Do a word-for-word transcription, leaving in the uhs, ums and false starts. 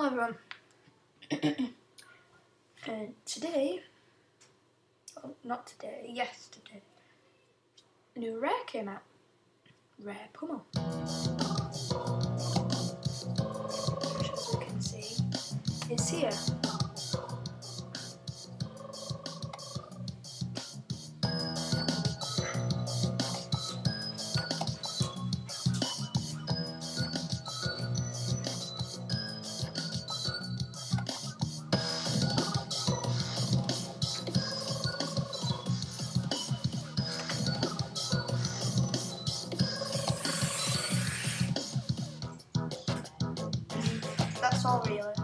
Hello everyone. uh, today, oh, not today, yesterday, a new Rare came out. Rare Pummel. Which, as you can see, is here. That's all really.